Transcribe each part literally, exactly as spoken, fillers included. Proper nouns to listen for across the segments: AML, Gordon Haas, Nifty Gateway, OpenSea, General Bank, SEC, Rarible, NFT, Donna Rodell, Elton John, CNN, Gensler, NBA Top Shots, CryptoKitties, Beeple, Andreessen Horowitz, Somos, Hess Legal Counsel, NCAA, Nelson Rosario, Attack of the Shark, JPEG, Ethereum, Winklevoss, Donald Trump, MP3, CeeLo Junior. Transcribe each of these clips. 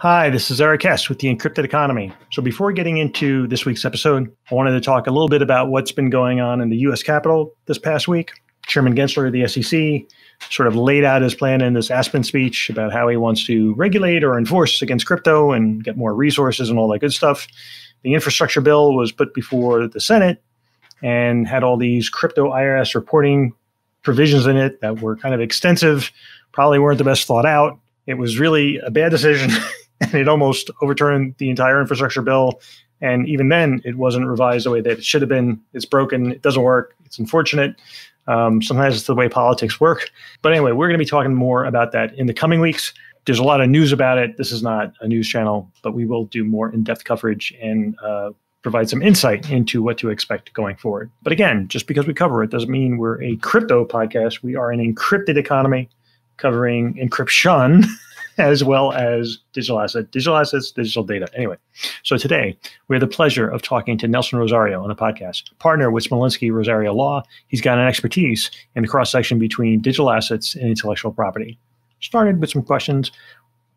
Hi, this is Eric Hess with The Encrypted Economy. So before getting into this week's episode, I wanted to talk a little bit about what's been going on in the U S Capitol this past week. Chairman Gensler of the S E C sort of laid out his plan in this Aspen speech about how he wants to regulate or enforce against crypto and get more resources and all that good stuff. The infrastructure bill was put before the Senate and had all these crypto I R S reporting provisions in it that were kind of extensive, probably weren't the best thought out. It was really a bad decision. And it almost overturned the entire infrastructure bill. And even then, it wasn't revised the way that it should have been. It's broken. It doesn't work. It's unfortunate. Um, sometimes it's the way politics work. But anyway, we're going to be talking more about that in the coming weeks. There's a lot of news about it. This is not a news channel, but we will do more in-depth coverage and uh, provide some insight into what to expect going forward. But again, just because we cover it doesn't mean we're a crypto podcast. We are an encrypted economy covering encryption, as well as digital asset, digital assets, digital data. Anyway, so today we have the pleasure of talking to Nelson Rosario on the podcast, partner with Smolinski Rosario Law. He's got an expertise in the cross-section between digital assets and intellectual property. Started with some questions.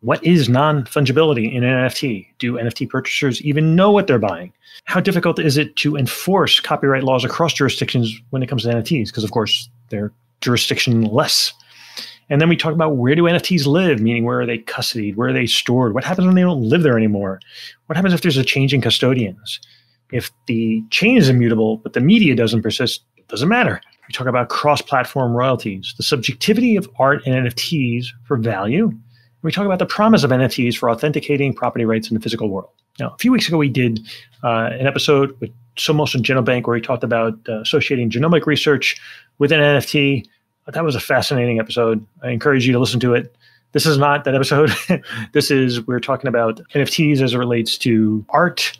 What is non-fungibility in an N F T? Do N F T purchasers even know what they're buying? How difficult is it to enforce copyright laws across jurisdictions when it comes to N F Ts? Because, of course, they're jurisdiction-less. And then we talk about where do N F Ts live, meaning where are they custodied, where are they stored, what happens when they don't live there anymore, what happens if there's a change in custodians, if the chain is immutable but the media doesn't persist, it doesn't matter. We talk about cross-platform royalties, the subjectivity of art and N F Ts for value, and we talk about the promise of N F Ts for authenticating property rights in the physical world. Now, a few weeks ago, we did uh, an episode with Somos and General Bank where we talked about uh, associating genomic research with an N F T. That was a fascinating episode. I encourage you to listen to it. This is not that episode. This is, we're talking about N F Ts as it relates to art,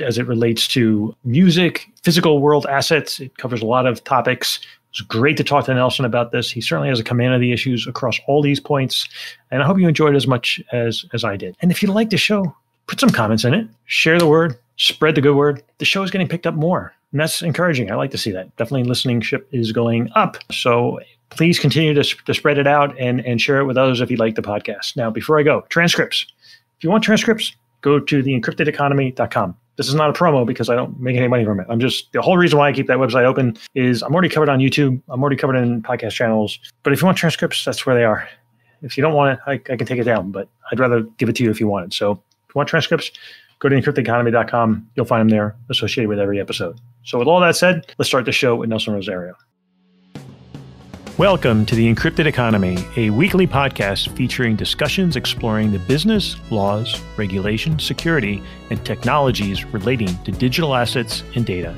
as it relates to music, physical world assets. It covers a lot of topics. It's great to talk to Nelson about this. He certainly has a command of the issues across all these points. And I hope you enjoyed it as much as, as I did. And if you like the show, put some comments in it, share the word, spread the good word. The show is getting picked up more. And that's encouraging. I like to see that. Definitely listenership is going up. So please continue to, to spread it out and, and share it with others if you like the podcast. Now, before I go, transcripts. If you want transcripts, go to the encrypted economy dot com. This is not a promo because I don't make any money from it. I'm just, the whole reason why I keep that website open is I'm already covered on YouTube. I'm already covered in podcast channels. But if you want transcripts, that's where they are. If you don't want it, I, I can take it down. But I'd rather give it to you if you want it. So if you want transcripts, go to encrypted economy dot com. You'll find them there associated with every episode. So with all that said, let's start the show with Nelson Rosario. Welcome to The Encrypted Economy, a weekly podcast featuring discussions exploring the business, laws, regulation, security, and technologies relating to digital assets and data.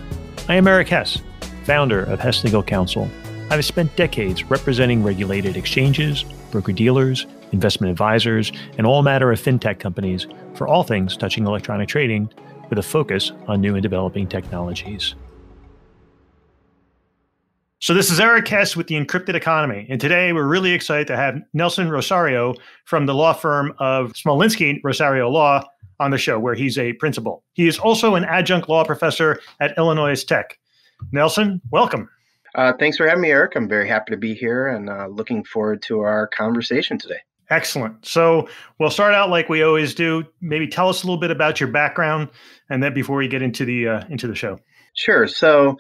I am Eric Hess, founder of Hess Legal Counsel. I've spent decades representing regulated exchanges, broker-dealers, investment advisors, and all matter of fintech companies for all things touching electronic trading with a focus on new and developing technologies. So this is Eric Hess with The Encrypted Economy. And today we're really excited to have Nelson Rosario from the law firm of Smolinski Rosario Law on the show, where he's a principal. He is also an adjunct law professor at Illinois Tech. Nelson, welcome. Uh, thanks for having me, Eric. I'm very happy to be here and uh, looking forward to our conversation today. Excellent. So we'll start out like we always do. Maybe tell us a little bit about your background, and then before we get into the uh, into the show. Sure. So,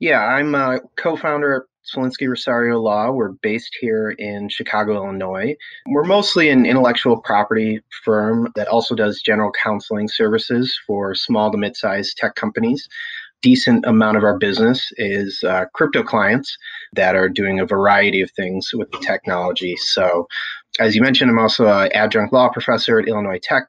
yeah, I'm a co-founder at Smolinski Rosario Law. We're based here in Chicago, Illinois. We're mostly an intellectual property firm that also does general counseling services for small to mid-sized tech companies. Decent amount of our business is uh, crypto clients that are doing a variety of things with the technology. So, as you mentioned, I'm also an adjunct law professor at Illinois Tech,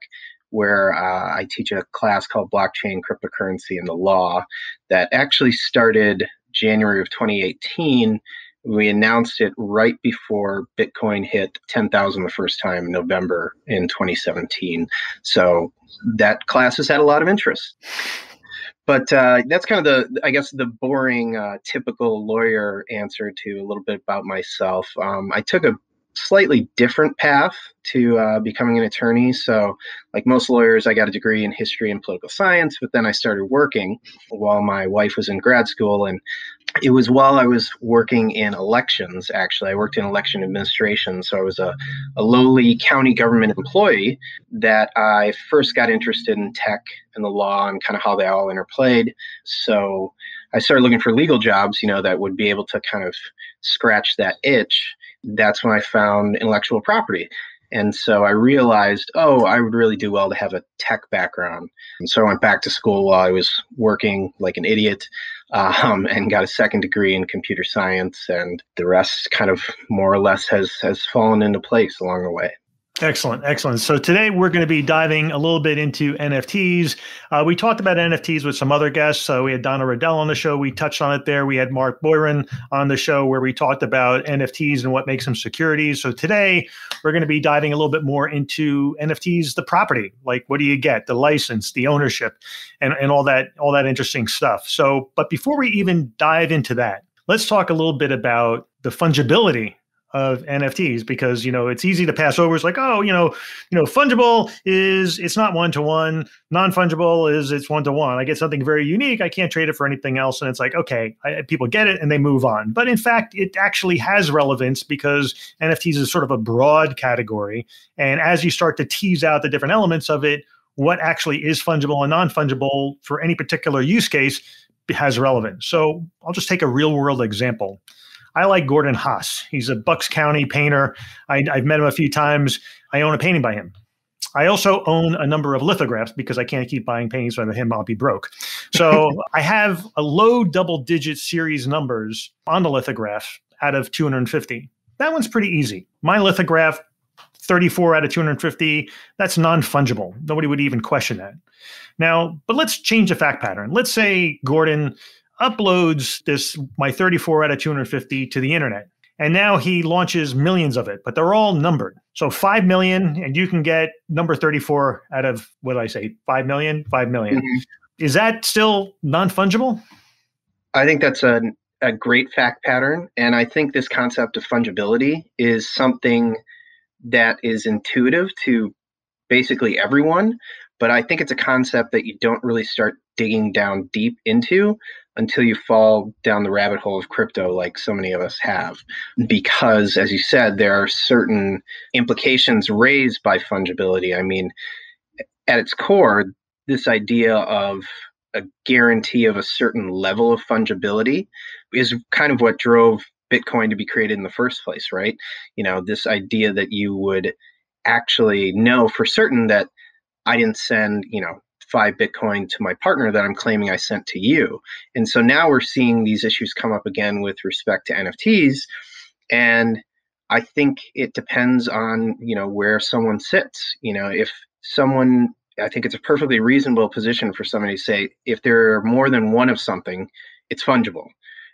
where uh, I teach a class called Blockchain, Cryptocurrency, and the Law that actually started January of twenty eighteen. We announced it right before Bitcoin hit ten thousand the first time in November in twenty seventeen. So that class has had a lot of interest. But uh, that's kind of the, I guess, the boring, uh, typical lawyer answer to a little bit about myself. Um, I took a slightly different path to uh, becoming an attorney. So like most lawyers, I got a degree in history and political science, but then I started working while my wife was in grad school. And it was while I was working in elections, actually. I worked in election administration, so I was a, a lowly county government employee that I first got interested in tech and the law and kind of how they all interplayed. So I started looking for legal jobs, you know, that would be able to kind of scratch that itch. That's when I found intellectual property. And so I realized, oh, I would really do well to have a tech background. And so I went back to school while I was working like an idiot um, and got a second degree in computer science. And the rest kind of more or less has, has fallen into place along the way. Excellent. Excellent. So today we're going to be diving a little bit into N F Ts. Uh, we talked about N F Ts with some other guests. So we had Donna Rodell on the show. We touched on it there. We had Mark Boyron on the show where we talked about N F Ts and what makes them securities. So today we're going to be diving a little bit more into N F Ts, the property, like what do you get, the license, the ownership, and, and all that, all that interesting stuff. So, but before we even dive into that, let's talk a little bit about the fungibility of N F Ts, because, you know, it's easy to pass over. It's like, oh, you know, you know, fungible is it's not one-to-one. Non-fungible is it's one-to-one. I get something very unique. I can't trade it for anything else. And it's like, okay, I, people get it and they move on. But in fact, it actually has relevance because N F Ts is sort of a broad category. And as you start to tease out the different elements of it, what actually is fungible and non-fungible for any particular use case has relevance. So I'll just take a real-world example. I like Gordon Haas. He's a Bucks County painter. I, I've met him a few times. I own a painting by him. I also own a number of lithographs because I can't keep buying paintings by him. I'll be broke. So I have a low double-digit series numbers on the lithograph out of two hundred fifty. That one's pretty easy. My lithograph, thirty-four out of two hundred fifty, that's non-fungible. Nobody would even question that. Now, but let's change the fact pattern. Let's say Gordon uploads this, my thirty-four out of two hundred fifty, to the internet. And now he launches millions of it, but they're all numbered. So five million, and you can get number thirty-four out of, what did I say, five million? five million. Mm-hmm. Is that still non-fungible? I think that's a, a great fact pattern. And I think this concept of fungibility is something that is intuitive to basically everyone. But I think it's a concept that you don't really start digging down deep into until you fall down the rabbit hole of crypto like so many of us have. Because, as you said, there are certain implications raised by fungibility. I mean, at its core, this idea of a guarantee of a certain level of fungibility is kind of what drove Bitcoin to be created in the first place, right? You know, this idea that you would actually know for certain that I didn't send, you know, five Bitcoin to my partner that I'm claiming I sent to you. And so now we're seeing these issues come up again with respect to N F Ts. And I think it depends on, you know, where someone sits. You know, if someone, I think it's a perfectly reasonable position for somebody to say, if there are more than one of something, it's fungible.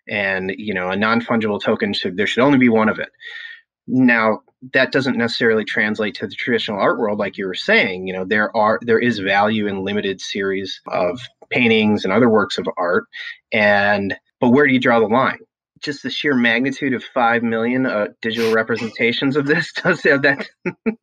And, you know, a non-fungible token, should, there should only be one of it. Now, that doesn't necessarily translate to the traditional art world, like you were saying. You know, there are there is value in limited series of paintings and other works of art, and but where do you draw the line? Just the sheer magnitude of five million uh, digital representations of this does have that.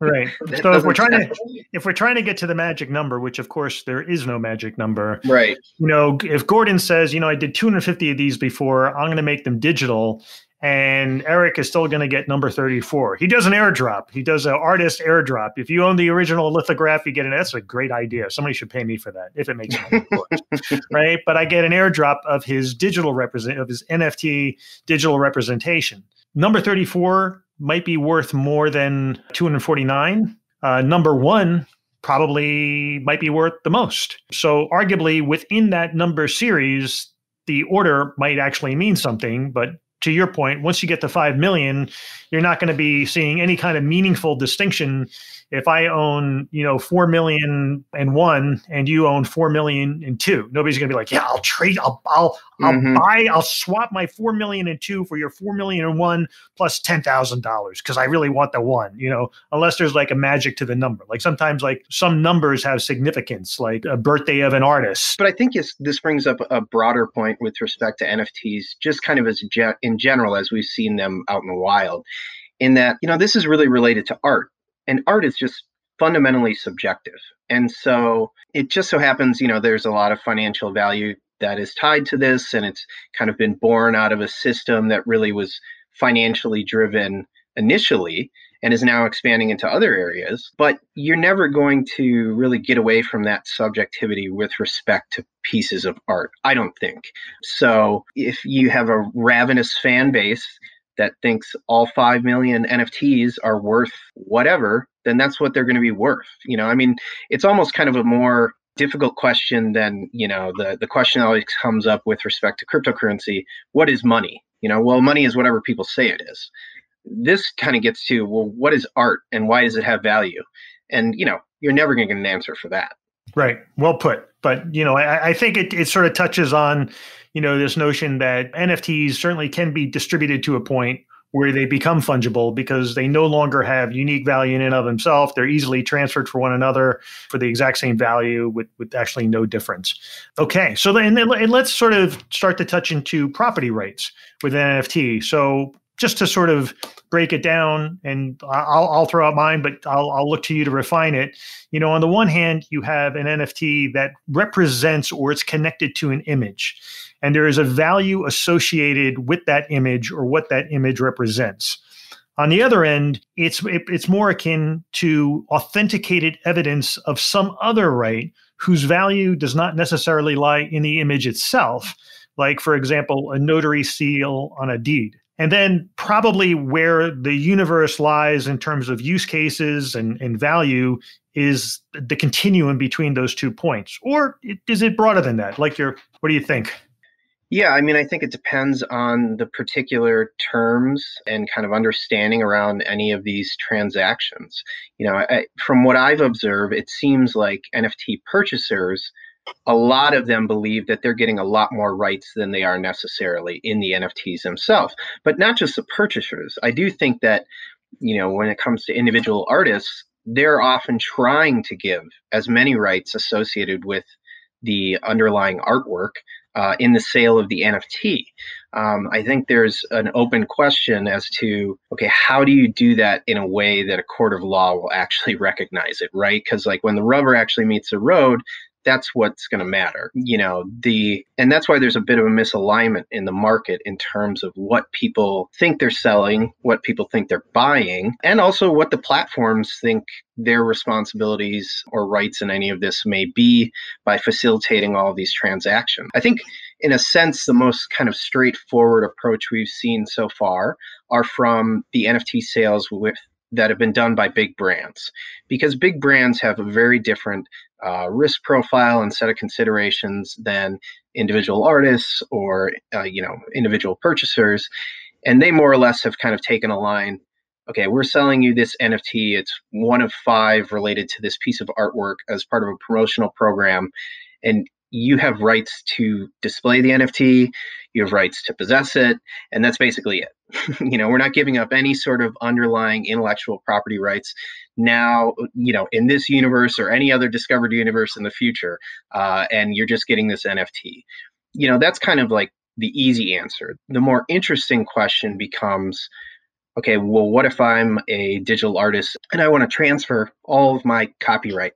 Right. that so if we're trying to if we're trying to get to the magic number, which of course there is no magic number. Right. You know, if Gordon says, you know, I did two hundred fifty of these before, I'm going to make them digital. And Eric is still going to get number thirty-four. He does an airdrop. He does an artist airdrop. If you own the original lithograph, you get an, that's a great idea. Somebody should pay me for that if it makes sense, of course. Right? But I get an airdrop of his digital represent of his N F T digital representation. Number thirty-four might be worth more than two hundred forty-nine. Uh, number one probably might be worth the most. So arguably within that number series, the order might actually mean something, but to your point, once you get to five million, you're not going to be seeing any kind of meaningful distinction. If I own, you know, four million and one, and you own four million and two, nobody's going to be like, yeah, I'll trade, I'll, I'll, mm-hmm. I'll buy, I'll swap my four million and two for your four million and one plus ten thousand dollars. Cause I really want the one, you know, unless there's like a magic to the number. Like sometimes like some numbers have significance, like a birthday of an artist. But I think this brings up a broader point with respect to N F Ts, just kind of as ge- in general, as we've seen them out in the wild, in that, you know, this is really related to art. And art is just fundamentally subjective. And so it just so happens, you know, there's a lot of financial value that is tied to this, and it's kind of been born out of a system that really was financially driven initially and is now expanding into other areas. But you're never going to really get away from that subjectivity with respect to pieces of art, I don't think. So if you have a ravenous fan base that thinks all five million N F Ts are worth whatever, then that's what they're going to be worth. You know, I mean, it's almost kind of a more difficult question than, you know, the, the question that always comes up with respect to cryptocurrency. What is money? You know, well, money is whatever people say it is. This kind of gets to, well, what is art and why does it have value? And, you know, you're never going to get an answer for that. Right. Well put. But, you know, I, I think it, it sort of touches on, you know, this notion that N F Ts certainly can be distributed to a point where they become fungible because they no longer have unique value in and of themselves. They're easily transferred for one another for the exact same value with, with actually no difference. Okay, so then, then let's sort of start to touch into property rights with N F T. So just to sort of break it down, and I'll, I'll throw out mine, but I'll, I'll look to you to refine it. You know, on the one hand, you have an N F T that represents or it's connected to an image, and there is a value associated with that image or what that image represents. On the other end, it's, it, it's more akin to authenticated evidence of some other right whose value does not necessarily lie in the image itself, like, for example, a notary seal on a deed. And then probably where the universe lies in terms of use cases and, and value is the continuum between those two points. Or is it broader than that? Like, your, what do you think? Yeah, I mean, I think it depends on the particular terms and kind of understanding around any of these transactions. You know, I, from what I've observed, it seems like N F T purchasers, a lot of them believe that they're getting a lot more rights than they are necessarily in the N F Ts themselves, but not just the purchasers. I do think that, you know, when it comes to individual artists, they're often trying to give as many rights associated with the underlying artwork uh, in the sale of the N F T. Um, I think there's an open question as to, okay, how do you do that in a way that a court of law will actually recognize it, right? Because like when the rubber actually meets the road, that's what's going to matter, you know, the, and that's why there's a bit of a misalignment in the market in terms of what people think they're selling, what people think they're buying, and also what the platforms think their responsibilities or rights in any of this may be by facilitating all these transactions. I think, in a sense, the most kind of straightforward approach we've seen so far are from the N F T sales with that have been done by big brands, because big brands have a very different uh, risk profile and set of considerations than individual artists or, uh, you know, individual purchasers. And they more or less have kind of taken a line, okay, we're selling you this N F T. It's one of five related to this piece of artwork as part of a promotional program. And you have rights to display the N F T, you have rights to possess it, and that's basically it. You know, we're not giving up any sort of underlying intellectual property rights now, you know, in this universe or any other discovered universe in the future, uh, and you're just getting this N F T. You know, that's kind of like the easy answer. The more interesting question becomes, okay, well, what if I'm a digital artist and I want to transfer all of my copyright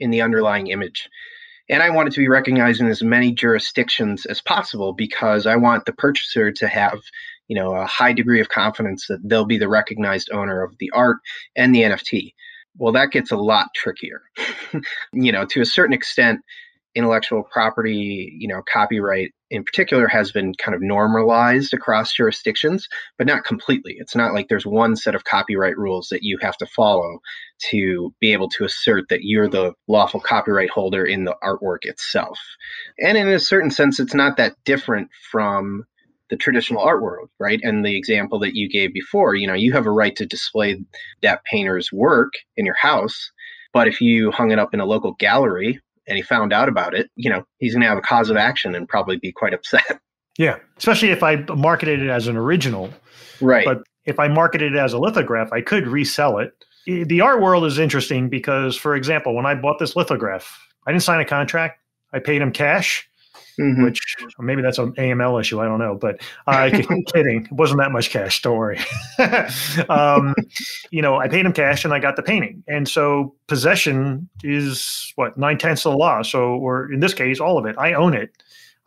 in the underlying image? And I want it to be recognized in as many jurisdictions as possible because I want the purchaser to have, you know, a high degree of confidence that they'll be the recognized owner of the art and the N F T. Well, that gets a lot trickier. You know, to a certain extent, intellectual property, you know, copyright in particular has been kind of normalized across jurisdictions, but not completely. It's not like there's one set of copyright rules that you have to follow to be able to assert that you're the lawful copyright holder in the artwork itself. And in a certain sense, it's not that different from the traditional art world, right? And the example that you gave before, you know, you have a right to display that painter's work in your house, but if you hung it up in a local gallery, and he found out about it, you know, he's going to have a cause of action and probably be quite upset. Yeah, especially if I marketed it as an original. Right. But if I marketed it as a lithograph, I could resell it. The art world is interesting because, for example, when I bought this lithograph, I didn't sign a contract. I paid him cash, mm-hmm. which maybe that's an A M L issue. I don't know. But uh, I'm kidding. It wasn't that much cash. Don't worry. um, you know, I paid him cash and I got the painting. And so possession is what, nine tenths of the law. So, or in this case, all of it. I own it.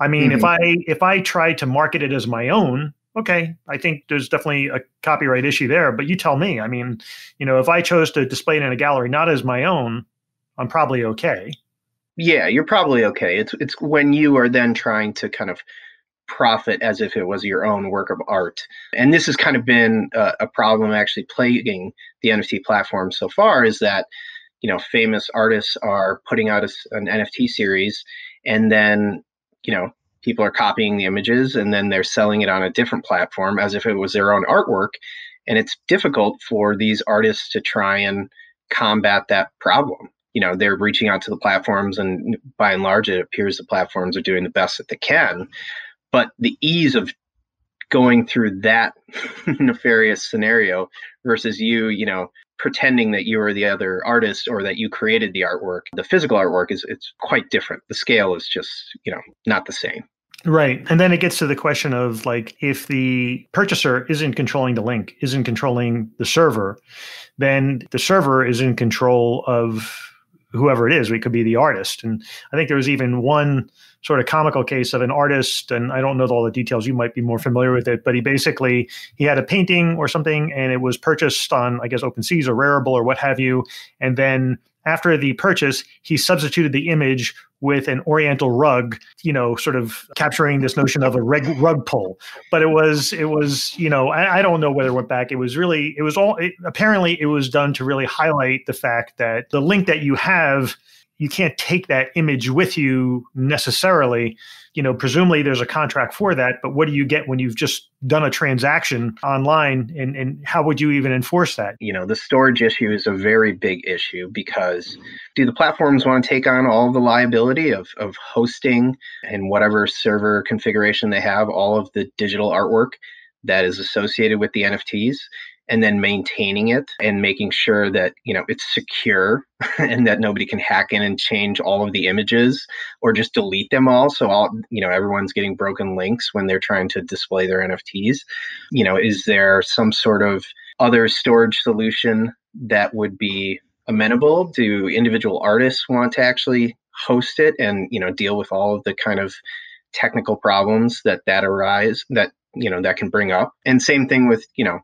I mean, mm-hmm. if I if I tried to market it as my own, okay, I think there's definitely a copyright issue there. But you tell me. I mean, you know, if I chose to display it in a gallery, not as my own, I'm probably okay. Yeah, you're probably okay. It's it's when you are then trying to kind of profit as if it was your own work of art. And this has kind of been a, a problem actually plaguing the N F T platform so far, is that, you know, famous artists are putting out a, an N F T series, and then, you know, people are copying the images and then they're selling it on a different platform as if it was their own artwork. And it's difficult for these artists to try and combat that problem. You know, they're reaching out to the platforms, and by and large, it appears the platforms are doing the best that they can. But the ease of going through that nefarious scenario versus you, you know, pretending that you are the other artist or that you created the artwork, the physical artwork, is it's quite different. The scale is just, you know, not the same. Right. And then it gets to the question of, like, if the purchaser isn't controlling the link, isn't controlling the server, then the server is in control of whoever it is. We could be the artist. And I think there was even one sort of comical case of an artist, and I don't know all the details, you might be more familiar with it, but he basically, he had a painting or something, and it was purchased on, I guess, OpenSea or Rarible or what have you. And then after the purchase, he substituted the image with an oriental rug, you know, sort of capturing this notion of a rug pull. But it was, it was, you know, I, I don't know whether it went back. It was really, it was all, it, apparently it was done to really highlight the fact that the link that you have, you can't take that image with you necessarily. You know, presumably there's a contract for that, but what do you get when you've just done a transaction online, and, and how would you even enforce that? You know, the storage issue is a very big issue, because do the platforms want to take on all the liability of, of hosting and whatever server configuration they have, all of the digital artwork that is associated with the N F Ts? And then maintaining it and making sure that, you know, it's secure and that nobody can hack in and change all of the images or just delete them all. So all, you know, everyone's getting broken links when they're trying to display their N F Ts. You know, is there some sort of other storage solution that would be amenable? Do individual artists want to actually host it and, you know, deal with all of the kind of technical problems that that arise that, you know, that can bring up? And same thing with, you know,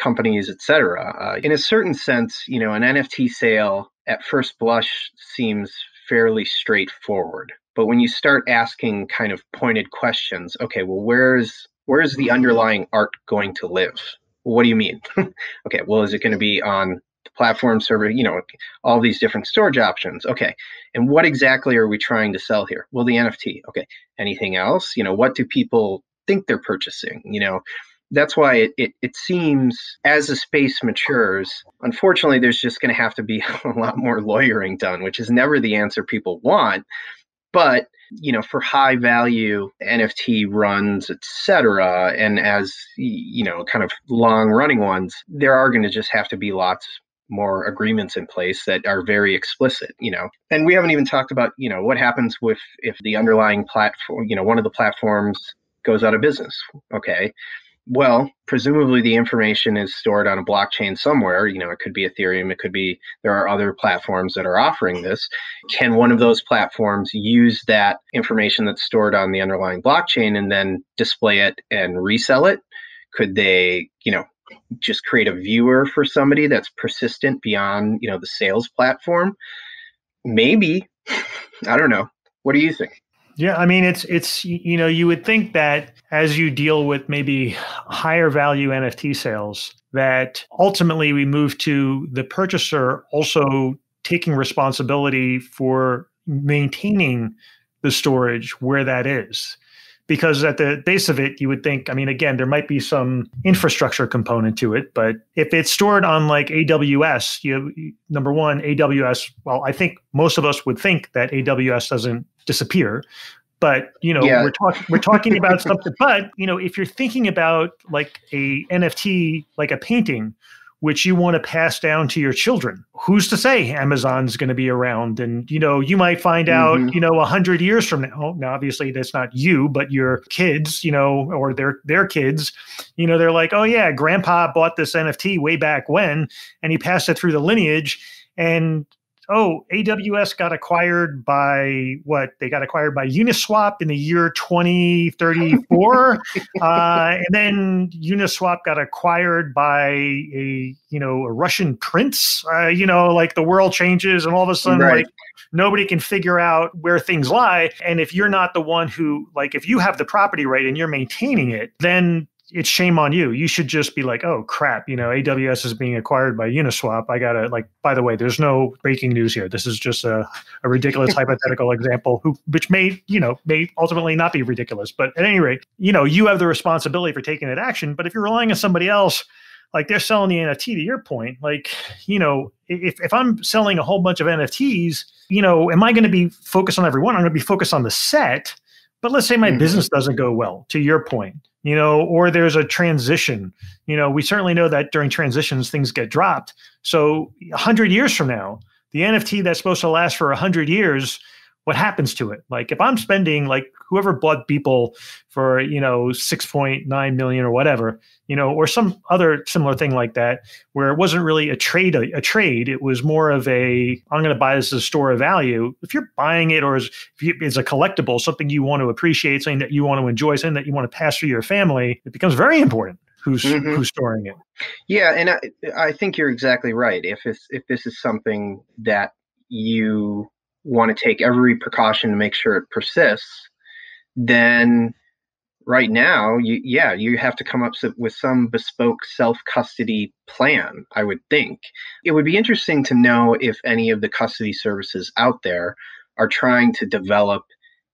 companies, et cetera. Uh, in a certain sense, you know, an N F T sale at first blush seems fairly straightforward. But when you start asking kind of pointed questions, okay, well, where's where's the underlying art going to live? Well, what do you mean? Okay, well, is it going to be on the platform server? You know, all these different storage options. Okay, and what exactly are we trying to sell here? Well, the N F T. Okay, anything else? You know, what do people think they're purchasing? You know, that's why it, it, it seems as the space matures, unfortunately, there's just going to have to be a lot more lawyering done, which is never the answer people want. But, you know, for high value N F T runs, et cetera, and as, you know, kind of long running ones, there are going to just have to be lots more agreements in place that are very explicit, you know. And we haven't even talked about, you know, what happens with if the underlying platform, you know, one of the platforms goes out of business. Okay. Well, presumably the information is stored on a blockchain somewhere. You know, it could be Ethereum. It could be, there are other platforms that are offering this. Can one of those platforms use that information that's stored on the underlying blockchain and then display it and resell it? Could they, you know, just create a viewer for somebody that's persistent beyond, you know, the sales platform? Maybe. I don't know. What do you think? Yeah, I mean, it's, it's, you know, you would think that as you deal with maybe higher value N F T sales, that ultimately we move to the purchaser also taking responsibility for maintaining the storage where that is. Because at the base of it, you would think, I mean, again, there might be some infrastructure component to it, but if it's stored on like A W S, you, number one, A W S, well, I think most of us would think that A W S doesn't disappear, but, you know, yeah. we're, talk- we're talking about something, but, you know, if you're thinking about like a N F T, like a painting, which you want to pass down to your children. Who's to say Amazon's going to be around? And, you know, you might find out, mm-hmm. you know, a hundred years from now, now, obviously that's not you, but your kids, you know, or their, their kids, you know, they're like, oh yeah, grandpa bought this N F T way back when, and he passed it through the lineage. And oh, A W S got acquired by what? They got acquired by Uniswap in the year twenty thirty-four. uh, and then Uniswap got acquired by a, you know, a Russian prince, uh, you know, like the world changes and all of a sudden, right. like nobody can figure out where things lie. And if you're not the one who, like, if you have the property right and you're maintaining it, then it's shame on you. You should just be like, oh crap, you know, A W S is being acquired by Uniswap. I got to like, by the way, there's no breaking news here. This is just a, a ridiculous hypothetical example who, which may, you know, may ultimately not be ridiculous, but at any rate, you know, you have the responsibility for taking that action. But if you're relying on somebody else, like they're selling the N F T to your point, like, you know, if, if I'm selling a whole bunch of N F Ts, you know, am I going to be focused on everyone? I'm going to be focused on the set, but let's say my mm-hmm. business doesn't go well, to your point. You know, or there's a transition. You know, we certainly know that during transitions, things get dropped. So a hundred years from now, the N F T that's supposed to last for a hundred years, what happens to it? Like if I'm spending, like whoever bought Beeple for, you know, six point nine million or whatever, you know, or some other similar thing like that, where it wasn't really a trade, a, a trade, it was more of a, I'm going to buy this as a store of value. If you're buying it or as, if you, it's a collectible, something you want to appreciate, something that you want to enjoy, something that you want to pass through your family, it becomes very important who's, mm-hmm. who's storing it. Yeah. And I, I think you're exactly right. If it's, if this is something that you want to take every precaution to make sure it persists, then right now, you, yeah, you have to come up with some bespoke self-custody plan, I would think. It would be interesting to know if any of the custody services out there are trying to develop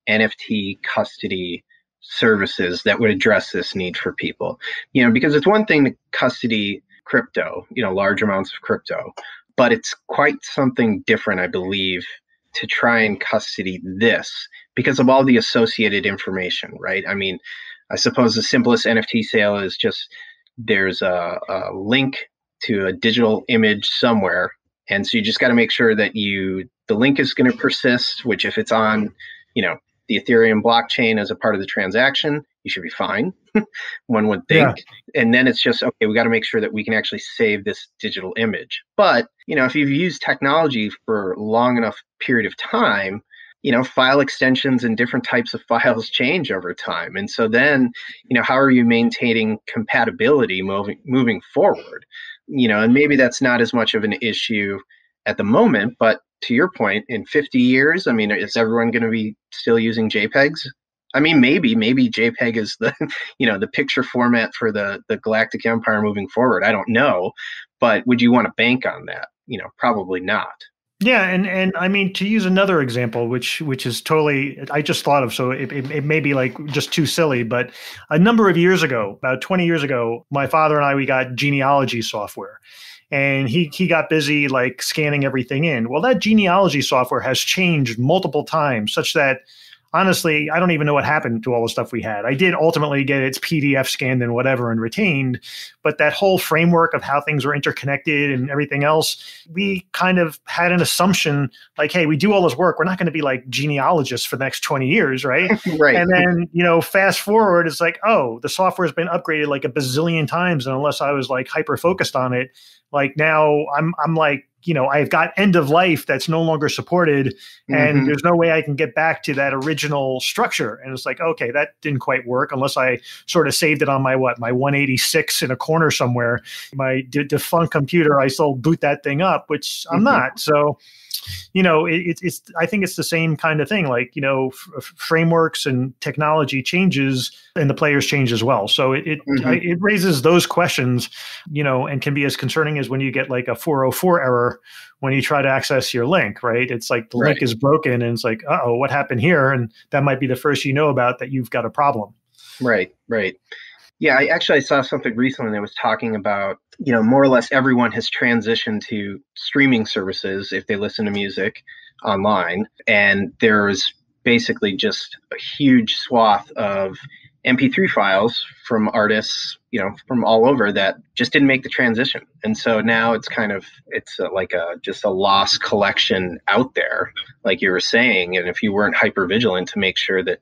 N F T custody services that would address this need for people. You know, because it's one thing to custody crypto, you know, large amounts of crypto, but it's quite something different, I believe, to try and custody this because of all the associated information, right? I mean, I suppose the simplest N F T sale is just there's a, a link to a digital image somewhere. And so you just got to make sure that you, the link is going to persist, which if it's on, you know, the Ethereum blockchain as a part of the transaction, you should be fine, one would think. Yeah. And then it's just, okay, we got to make sure that we can actually save this digital image. But, you know, if you've used technology for long enough period of time, you know, file extensions and different types of files change over time. And so then, you know, how are you maintaining compatibility moving moving forward? You know, and maybe that's not as much of an issue at the moment, but to your point, in fifty years, I mean, is everyone going to be still using JPEGs? I mean, maybe, maybe JPEG is the, you know, the picture format for the, the Galactic Empire moving forward. I don't know, but would you want to bank on that? You know, probably not. Yeah. And, and I mean, to use another example, which, which is totally, I just thought of, so it, it, it may be like just too silly, but a number of years ago, about twenty years ago, my father and I, we got genealogy software. And he he got busy like scanning everything in. Well, that genealogy software has changed multiple times such that, honestly, I don't even know what happened to all the stuff we had. I did ultimately get its P D F scanned and whatever and retained. But that whole framework of how things were interconnected and everything else, we kind of had an assumption like, hey, we do all this work. We're not going to be like genealogists for the next twenty years, right? Right. And then, you know, fast forward, it's like, oh, the software has been upgraded like a bazillion times. And unless I was like hyper-focused on it, like now I'm, I'm like, you know, I've got end of life that's no longer supported and mm-hmm. there's no way I can get back to that original structure. And it's like, okay, that didn't quite work unless I sort of saved it on my, what, my one eighty-six in a corner somewhere, my de- defunct computer. I still boot that thing up, which I'm mm-hmm. not. So, you know, it, it's, I think it's the same kind of thing, like, you know, f- frameworks and technology changes and the players change as well. So it, it, mm-hmm. I, it raises those questions, you know, and can be as concerning as when you get like a four oh four error when you try to access your link, right? It's like the right. link is broken and it's like, uh-oh, what happened here? And that might be the first you know about that you've got a problem. Right, right. Yeah, I actually I saw something recently that was talking about, you know, more or less everyone has transitioned to streaming services if they listen to music online. And there's basically just a huge swath of M P three files from artists, you know, from all over that just didn't make the transition. And so now it's kind of, it's a, like a, just a lost collection out there, like you were saying. And if you weren't hyper vigilant to make sure that,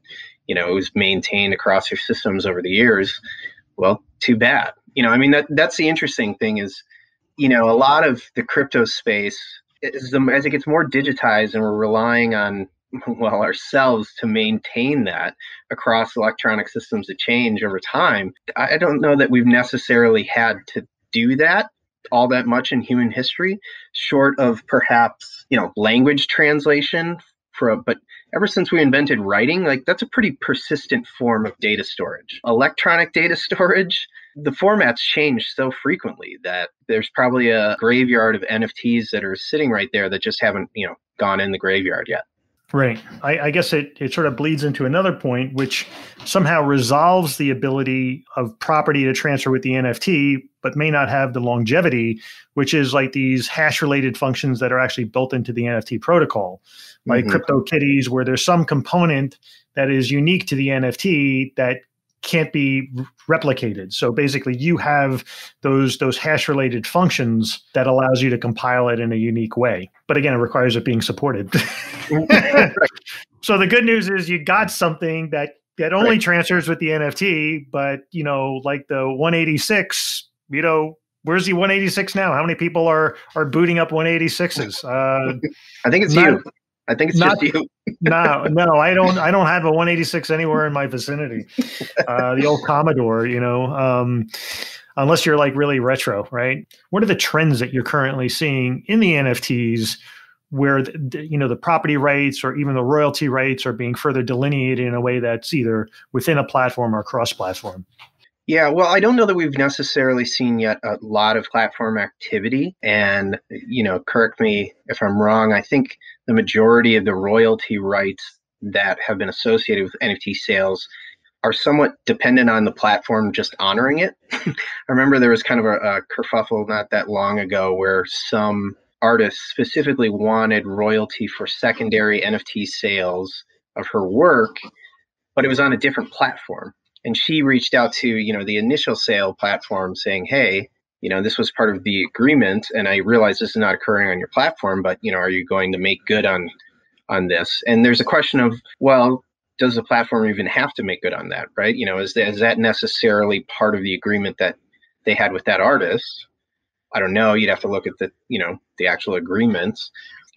you know, it was maintained across your systems over the years, well, too bad. You know, I mean, that that's the interesting thing is, you know, a lot of the crypto space as, as it gets more digitized and we're relying on, well, ourselves to maintain that across electronic systems that change over time, I don't know that we've necessarily had to do that all that much in human history, short of perhaps, you know, language translation. For a, but ever since we invented writing, like that's a pretty persistent form of data storage. Electronic data storage, the formats change so frequently that there's probably a graveyard of N F Ts that are sitting right there that just haven't, you know, gone in the graveyard yet. Right. I, I guess it, it sort of bleeds into another point, which somehow resolves the ability of property to transfer with the N F T, but may not have the longevity, which is like these hash-related functions that are actually built into the N F T protocol, like mm-hmm. CryptoKitties, where there's some component that is unique to the N F T that can't be replicated. So basically, you have those those hash-related functions that allows you to compile it in a unique way. But again, it requires it being supported. Right. So the good news is you got something that that only right. transfers with the N F T. But you know, like the one eighty-six, you know, where's the one eighty-six now? How many people are are booting up one eighty-sixes? Uh, I think it's not, you. I think it's not, just you. no, no, I don't. I don't have a one eighty-six anywhere in my vicinity. Uh, the old Commodore, you know, um, unless you're like really retro, right? What are the trends that you're currently seeing in the N F Ts, where the, you know, the property rights or even the royalty rights are being further delineated in a way that's either within a platform or cross-platform? Yeah, well, I don't know that we've necessarily seen yet a lot of platform activity. And, you know, correct me if I'm wrong, I think the majority of the royalty rights that have been associated with N F T sales are somewhat dependent on the platform just honoring it. I remember there was kind of a, a kerfuffle not that long ago where some artists specifically wanted royalty for secondary N F T sales of her work, but it was on a different platform. And she reached out to, you know, the initial sale platform saying, hey, you know, this was part of the agreement, and I realize this is not occurring on your platform, but, you know, are you going to make good on on this? And there's a question of, well, does the platform even have to make good on that, right? You know, is that, is that necessarily part of the agreement that they had with that artist? I don't know. You'd have to look at the, you know, the actual agreements.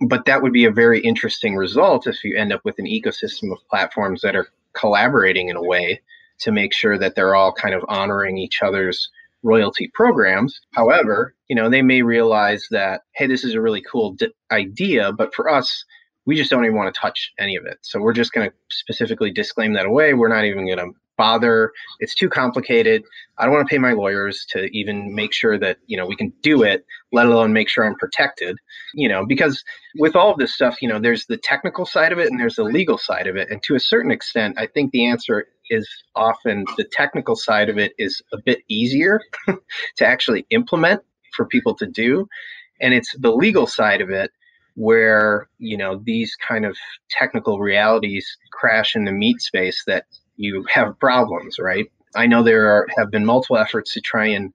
But that would be a very interesting result if you end up with an ecosystem of platforms that are collaborating in a way to make sure that they're all kind of honoring each other's royalty programs. However, you know, they may realize that, hey, this is a really cool d- idea, but for us, we just don't even want to touch any of it. So we're just going to specifically disclaim that away. We're not even going to bother. It's too complicated. I don't want to pay my lawyers to even make sure that, you know, we can do it, let alone make sure I'm protected, you know, because with all of this stuff, you know, there's the technical side of it and there's the legal side of it. And to a certain extent, I think the answer is often the technical side of it is a bit easier to actually implement for people to do. And it's the legal side of it where, you know, these kind of technical realities crash in the meat space that you have problems, right? I know there are, have been multiple efforts to try and,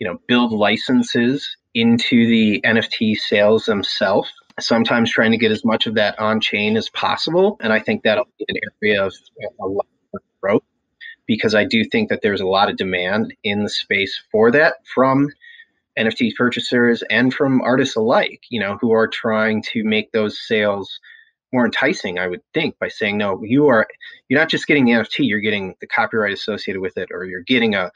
you know, build licenses into the N F T sales themselves, sometimes trying to get as much of that on chain as possible. And I think that'll be an area of a lot of growth, because I do think that there's a lot of demand in the space for that from N F T purchasers and from artists alike, you know, who are trying to make those sales more enticing, I would think, by saying, no, you are, you're not just getting the N F T, you're getting the copyright associated with it, or you're getting a,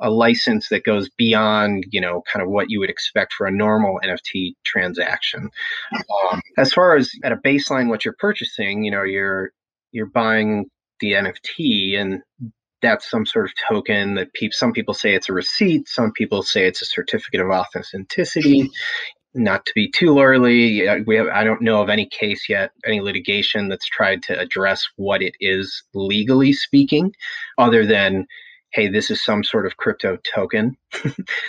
a license that goes beyond, you know, kind of what you would expect for a normal N F T transaction. Um, as far as at a baseline, what you're purchasing, you know, you're, you're buying the N F T, and that's some sort of token that pe- some people say it's a receipt. Some people say it's a certificate of authenticity. Not to be too lawyerly, we have, I don't know of any case yet, any litigation that's tried to address what it is legally speaking, other than, hey, this is some sort of crypto token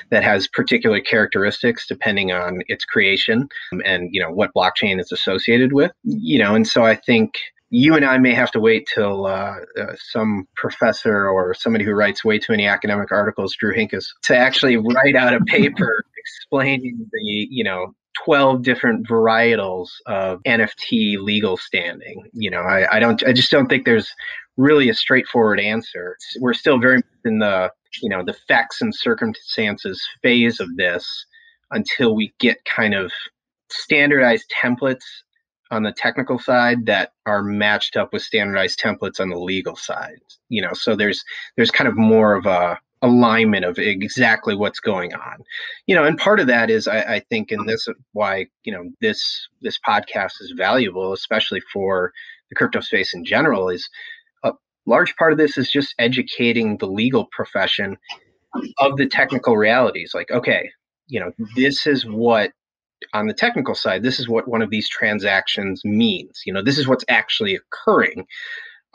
that has particular characteristics depending on its creation and, you know, what blockchain it's associated with, you know. And so I think you and I may have to wait till uh, uh, some professor or somebody who writes way too many academic articles, Drew Hinkus, to actually write out a paper explaining the, you know, twelve different varietals of N F T legal standing. You know, I, I don't, I just don't think there's really a straightforward answer. It's, we're still very much in the, you know, the facts and circumstances phase of this until we get kind of standardized templates on the technical side that are matched up with standardized templates on the legal side. You know, so there's there's kind of more of a alignment of exactly what's going on. You know, and part of that is I, I think, and this is why, you know, this this podcast is valuable, especially for the crypto space in general, is a large part of this is just educating the legal profession of the technical realities. Like, okay, you know, this is what on the technical side, this is what one of these transactions means. You know, this is what's actually occurring.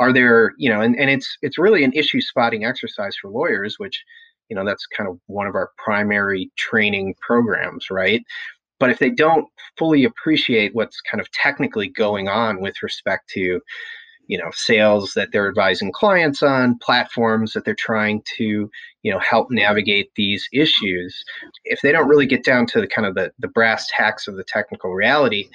Are there, you know, and, and it's it's really an issue spotting exercise for lawyers, which, you know, that's kind of one of our primary training programs, right? But if they don't fully appreciate what's kind of technically going on with respect to, you know, sales that they're advising clients on, platforms that they're trying to, you know, help navigate these issues, if they don't really get down to the kind of the, the brass tacks of the technical reality,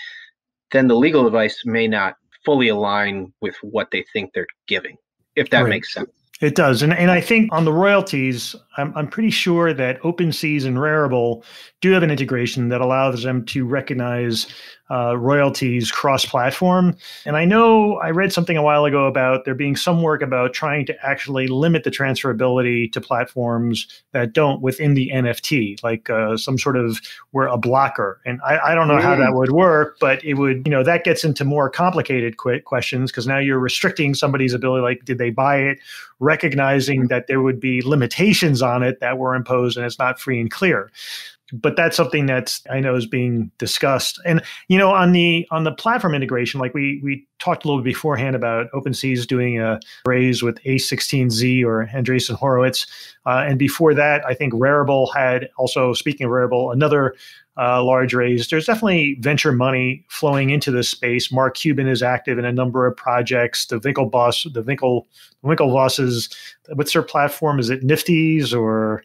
then the legal advice may not fully align with what they think they're giving, if that right. makes sense. It does. And and I think on the royalties, I'm, I'm pretty sure that OpenSea and Rarible do have an integration that allows them to recognize uh, royalties cross-platform. And I know I read something a while ago about there being some work about trying to actually limit the transferability to platforms that don't within the N F T, like uh, some sort of, we're a blocker. And I, I don't know mm. how that would work, but it would, you know, that gets into more complicated qu questions because now you're restricting somebody's ability, like, did they buy it? Recognizing that there would be limitations on it that were imposed and it's not free and clear. But that's something that's, I know, is being discussed. And, you know, on the on the platform integration, like we we talked a little beforehand about OpenSea's doing a raise with A sixteen Z or Andreessen Horowitz. Uh, and before that, I think Rarible had also, speaking of Rarible, another Uh, large raise. There's definitely venture money flowing into this space. Mark Cuban is active in a number of projects. The Winklevoss, the Winkle, Winklevosses, what's their platform? Is it Nifty's or?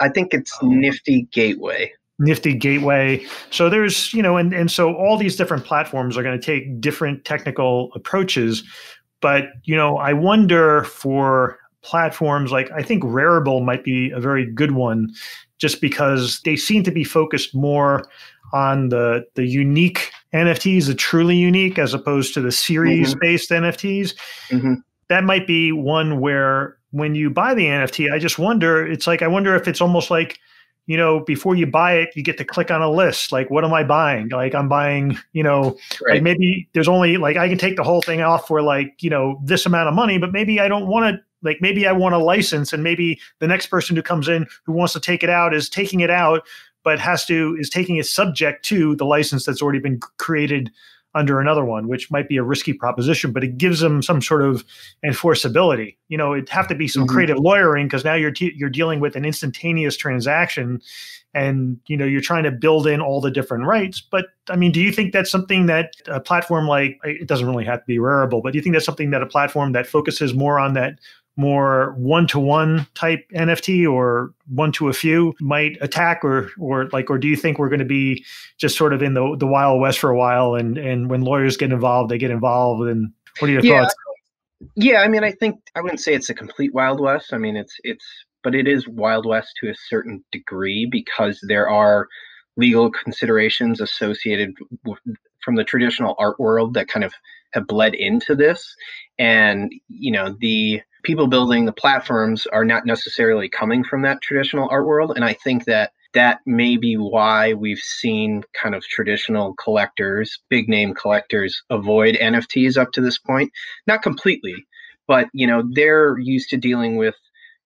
I think it's um, Nifty Gateway. Nifty Gateway. So there's, you know, and, and so all these different platforms are going to take different technical approaches. But, you know, I wonder for platforms like, I think Rarible might be a very good one, just because they seem to be focused more on the the unique N F Ts, the truly unique, as opposed to the series-based mm-hmm. N F Ts. Mm-hmm. That might be one where when you buy the N F T, I just wonder, it's like, I wonder if it's almost like, you know, before you buy it, you get to click on a list. Like, what am I buying? Like, I'm buying, you know, right. like maybe there's only, like, I can take the whole thing off for, like, you know, this amount of money, but maybe I don't want to, like, maybe I want a license, and maybe the next person who comes in who wants to take it out is taking it out, but has to, is taking it subject to the license that's already been created under another one, which might be a risky proposition, but it gives them some sort of enforceability. You know, it'd have to be some mm-hmm. creative lawyering, because now you're, you're dealing with an instantaneous transaction, and, you know, you're trying to build in all the different rights. But, I mean, do you think that's something that a platform like, it doesn't really have to be Rarible, but do you think that's something that a platform that focuses more on that more one-to-one type N F T or one-to-a-few might attack, or or like, or do you think we're going to be just sort of in the the Wild West for a while, and and when lawyers get involved, they get involved? And what are your yeah. thoughts? Yeah, I mean, I think I wouldn't say it's a complete Wild West. I mean, it's it's, but it is Wild West to a certain degree, because there are legal considerations associated with, from the traditional art world, that kind of have bled into this, and you know the. people building the platforms are not necessarily coming from that traditional art world. And I think that that may be why we've seen kind of traditional collectors, big name collectors, avoid N F Ts up to this point. Not completely, but, you know, they're used to dealing with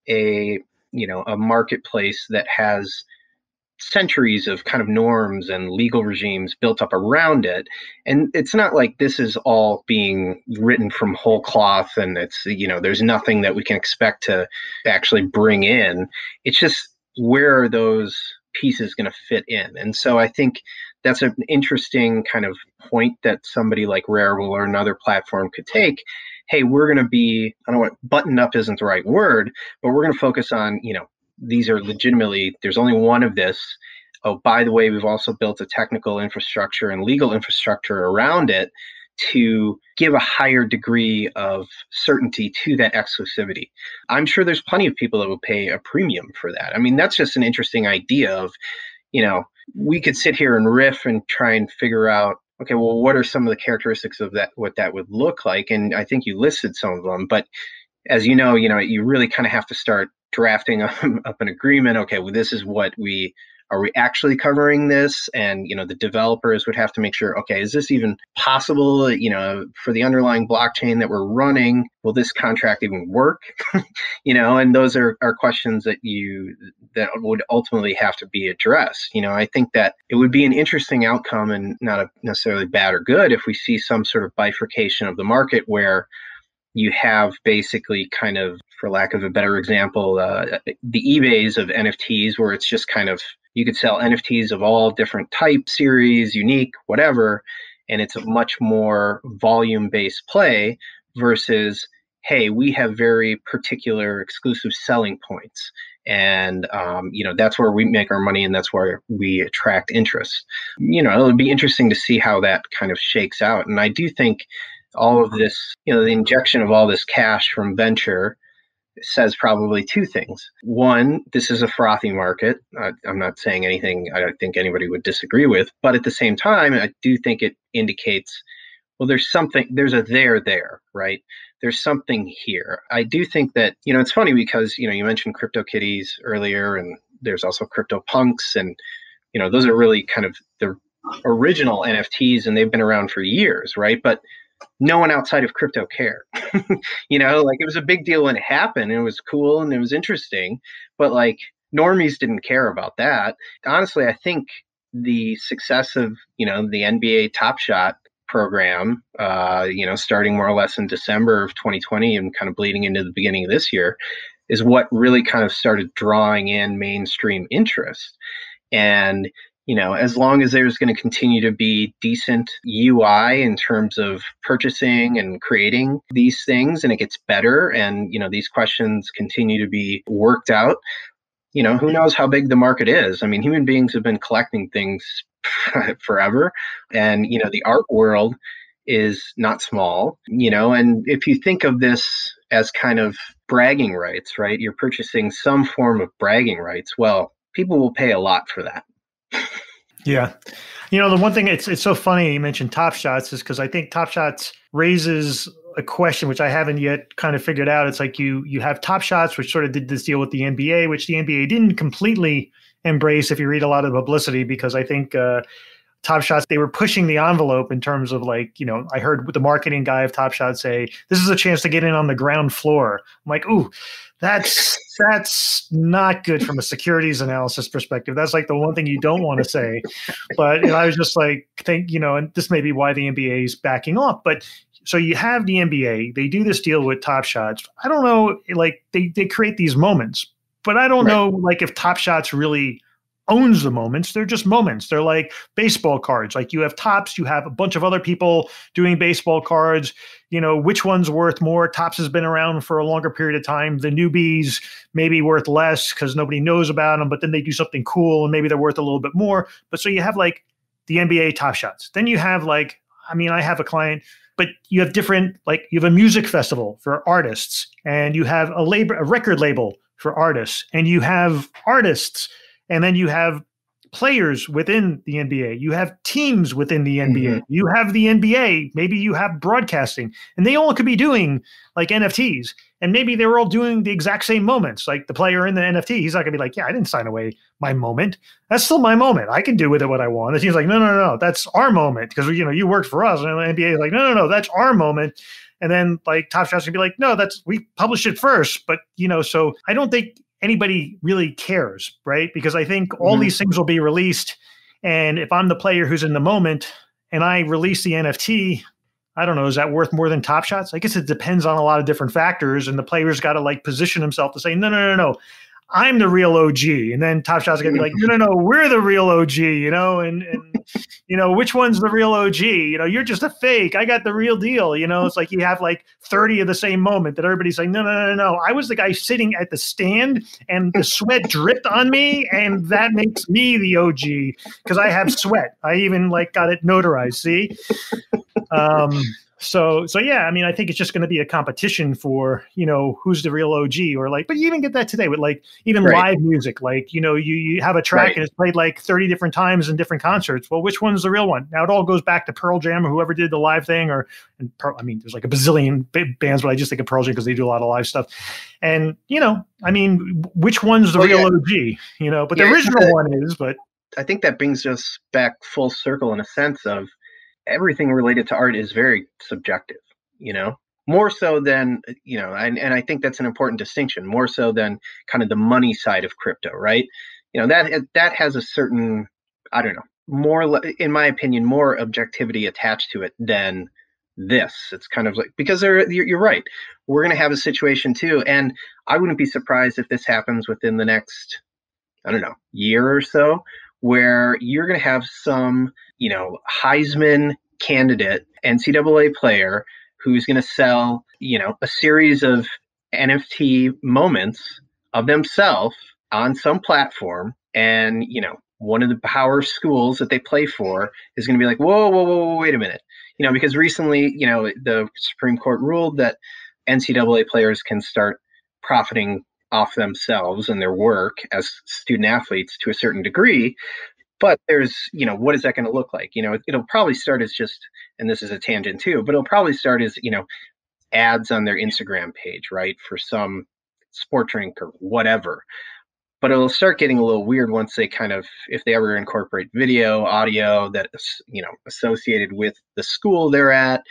a, you know, a marketplace that has centuries of kind of norms and legal regimes built up around it. And it's not like this is all being written from whole cloth, and it's, you know, there's nothing that we can expect to actually bring in. It's just, where are those pieces going to fit in? And so I think that's an interesting kind of point that somebody like Rarible or another platform could take. Hey, we're going to be, I don't know what, buttoned up isn't the right word, but we're going to focus on, you know, these are legitimately, there's only one of this. Oh, by the way, we've also built a technical infrastructure and legal infrastructure around it to give a higher degree of certainty to that exclusivity. I'm sure there's plenty of people that will pay a premium for that. I mean, that's just an interesting idea of, you know, we could sit here and riff and try and figure out, okay, well, what are some of the characteristics of that, what that would look like? And I think you listed some of them, but as you know, you know, you really kind of have to start drafting up, up an agreement. Okay, well, this is what we, are we actually covering this? And, you know, the developers would have to make sure, okay, is this even possible? You know, for the underlying blockchain that we're running, will this contract even work? You know, and those are, are questions that you, that would ultimately have to be addressed. You know, I think that it would be an interesting outcome and not a necessarily bad or good if we see some sort of bifurcation of the market where you have basically kind of, for lack of a better example, uh, the eBays of N F Ts, where it's just kind of, you could sell N F Ts of all different types, series, unique, whatever, and it's a much more volume-based play versus, hey, we have very particular exclusive selling points. And, um, you know, that's where we make our money and that's where we attract interest. You know, it'll be interesting to see how that kind of shakes out. And I do think all of this, you know, the injection of all this cash from venture says probably two things. One, this is a frothy market. I, I'm not saying anything I don't think anybody would disagree with, but at the same time, I do think it indicates, well, there's something, there's a there there, right? There's something here. I do think that, you know, it's funny because, you know, you mentioned CryptoKitties earlier, and there's also CryptoPunks, and, you know, those are really kind of the original N F Ts, and they've been around for years, right? But no one outside of crypto cared. You know, like it was a big deal when it happened. And it was cool and it was interesting, but like normies didn't care about that. Honestly, I think the success of, you know, the N B A Top Shot program, uh, you know, starting more or less in December of twenty twenty and kind of bleeding into the beginning of this year, is what really kind of started drawing in mainstream interest. And you know, as long as there's going to continue to be decent U I in terms of purchasing and creating these things, and it gets better, and, you know, these questions continue to be worked out, you know, who knows how big the market is? I mean, human beings have been collecting things forever. And, you know, the art world is not small, you know, and if you think of this as kind of bragging rights, right, you're purchasing some form of bragging rights. Well, people will pay a lot for that. Yeah. You know, the one thing, it's it's so funny you mentioned Top Shots, is because I think Top Shots raises a question which I haven't yet kind of figured out. It's like you you have Top Shots, which sort of did this deal with the N B A, which the N B A didn't completely embrace if you read a lot of the publicity, because I think uh, Top Shots, they were pushing the envelope in terms of like, you know, I heard the marketing guy of Top Shot say, this is a chance to get in on the ground floor. I'm like, ooh, that's that's not good from a securities analysis perspective. That's like the one thing you don't want to say. But you know, I was just like, think, you know, and this may be why the N B A is backing off. But so you have the N B A, they do this deal with Top Shots. I don't know, like they, they create these moments, but I don't right. know like if Top Shots really owns the moments. They're just moments. They're like baseball cards. Like you have Topps, you have a bunch of other people doing baseball cards. You know, which one's worth more? Topps has been around for a longer period of time. The newbies maybe worth less because nobody knows about them, but then they do something cool and maybe they're worth a little bit more. But so you have like the N B A Top Shots. Then you have like, I mean, I have a client, but you have different, like you have a music festival for artists, and you have a labor, a record label for artists, and you have artists. And then you have players within the N B A. You have teams within the N B A. Mm-hmm. You have the N B A. Maybe you have broadcasting. And they all could be doing like N F Ts. And maybe they were all doing the exact same moments. Like the player in the N F T, he's not going to be like, yeah, I didn't sign away my moment. That's still my moment. I can do with it what I want. The team's like, no, no, no, no. That's our moment. Because, you know, you worked for us. And the N B A is like, no, no, no. That's our moment. And then like Top Shots can be like, no, that's, we published it first. But, you know, so I don't think anybody really cares, right? Because I think all mm-hmm. these things will be released. And if I'm the player who's in the moment and I release the N F T, I don't know, is that worth more than Top Shots? I guess it depends on a lot of different factors. And the player's got to like position himself to say, no, no, no, no, I'm the real O G. And then Top Shots are going to be like, no, no, no, we're the real O G, you know? And, and you know, which one's the real O G? You know, you're just a fake. I got the real deal. You know, it's like you have like thirty of the same moment that everybody's like, no, no, no, no. I was the guy sitting at the stand and the sweat dripped on me. And that makes me the O G because I have sweat. I even like got it notarized. See? Um, So, so yeah, I mean, I think it's just going to be a competition for, you know, who's the real O G, or like, but you even get that today with like even right. live music, like, you know, you, you have a track right. and it's played like thirty different times in different concerts. Well, which one's the real one? Now it all goes back to Pearl Jam or whoever did the live thing, or, and Pearl, I mean, there's like a bazillion bands, but I just think of Pearl Jam because they do a lot of live stuff. And, you know, I mean, which one's the well, real yeah. O G, you know, but yeah, the original uh, one is, but. I think that brings us back full circle in a sense of, everything related to art is very subjective, you know, more so than, you know, and, and I think that's an important distinction, more so than kind of the money side of crypto, right? You know, that that has a certain, I don't know, more, in my opinion, more objectivity attached to it than this. It's kind of like, because there, you're, you're right, we're going to have a situation too. And I wouldn't be surprised if this happens within the next, I don't know, year or so, where you're going to have some, you know, Heisman candidate, N C double A player, who's going to sell, you know, a series of N F T moments of themselves on some platform. And, you know, one of the power schools that they play for is going to be like, whoa, whoa, whoa, whoa, wait a minute. You know, because recently, you know, the Supreme Court ruled that N C double A players can start profiting off themselves and their work as student athletes to a certain degree. But there's, you know, what is that going to look like? You know, it, it'll probably start as just, and this is a tangent too, but it'll probably start as, you know, ads on their Instagram page, right? For some sport drink or whatever. But it'll start getting a little weird once they kind of, if they ever incorporate video, audio that's, you know, associated with the school they're at.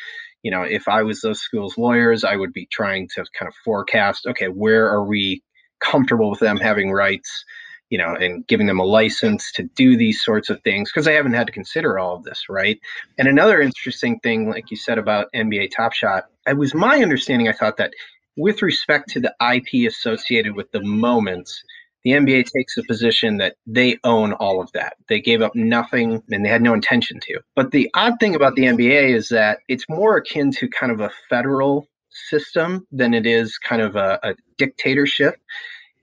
You know, if I was those schools' lawyers, I would be trying to kind of forecast, okay, where are we comfortable with them having rights, you know, and giving them a license to do these sorts of things, because I haven't had to consider all of this, right? And another interesting thing, like you said about N B A Top Shot, it was my understanding, I thought that with respect to the I P associated with the moments, the N B A takes the position that they own all of that. They gave up nothing and they had no intention to. But the odd thing about the N B A is that it's more akin to kind of a federal system than it is kind of a, a dictatorship,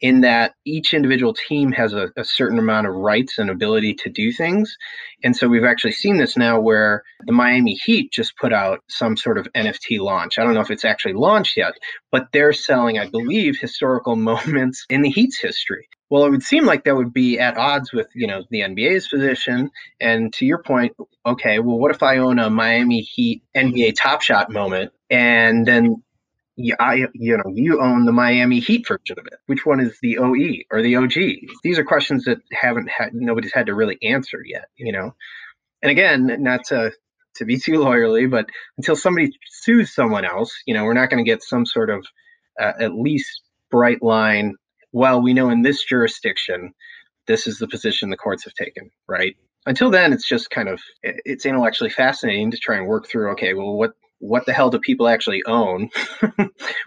in that each individual team has a, a certain amount of rights and ability to do things. And so we've actually seen this now where the Miami Heat just put out some sort of N F T launch. I don't know if it's actually launched yet, but they're selling, I believe, historical moments in the Heat's history. Well, it would seem like that would be at odds with, you know, the N B A's position. And to your point, okay, well, what if I own a Miami Heat N B A Top Shot moment, and then Yeah, I, you know, you own the Miami Heat version of it. Which one is the O E or the O G? These are questions that haven't had, nobody's had to really answer yet, you know? And again, not to, to be too lawyerly, but until somebody sues someone else, you know, we're not going to get some sort of uh, at least bright line, well, we know in this jurisdiction, this is the position the courts have taken, right? Until then, it's just kind of, it's intellectually fascinating to try and work through, okay, well, what, what the hell do people actually own?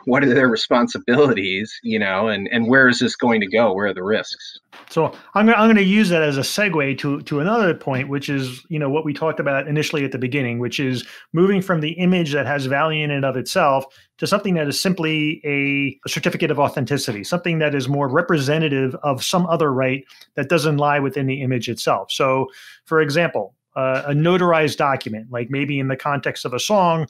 What are their responsibilities, you know, and, and where is this going to go? Where are the risks? So I'm going to, I'm going to use that as a segue to, to another point, which is, you know, what we talked about initially at the beginning, which is moving from the image that has value in and of itself to something that is simply a, a certificate of authenticity, something that is more representative of some other right that doesn't lie within the image itself. So for example, Uh, a notarized document, like maybe in the context of a song.